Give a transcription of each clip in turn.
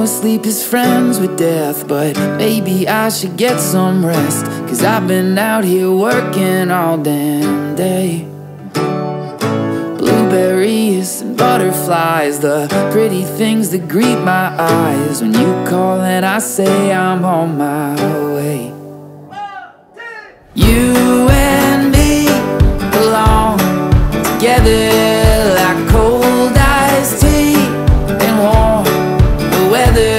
know sleep is friends with death, but maybe I should get some rest, 'cause I've been out here working all damn day. Blueberries and butterflies, the pretty things that greet my eyes. When you call and I say I'm on my way. You and me belong together like cold iced tea and warm the weather,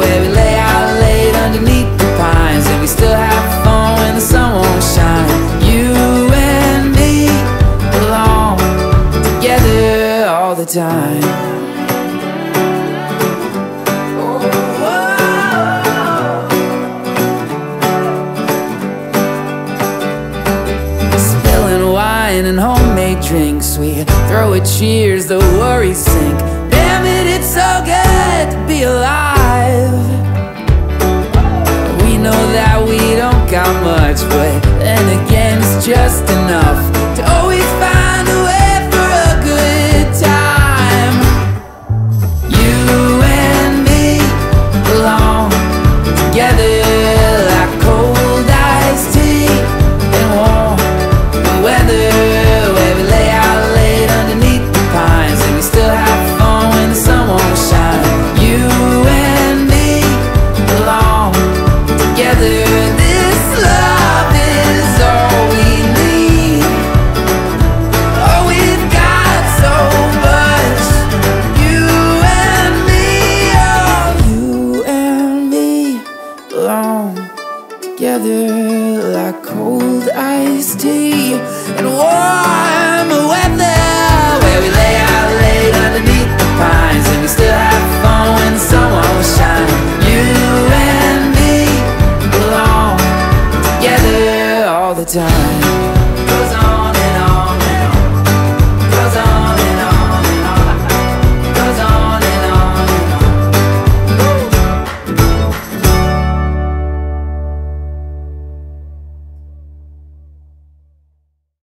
where we lay out late underneath the pines and we still have fun when the sun won't shine. All the time. Spilling wine and homemade drinks, we throw at cheers, the worries sink. Damn it, it's so good to be alive. We know that we don't got much, but then again, it's just enough to always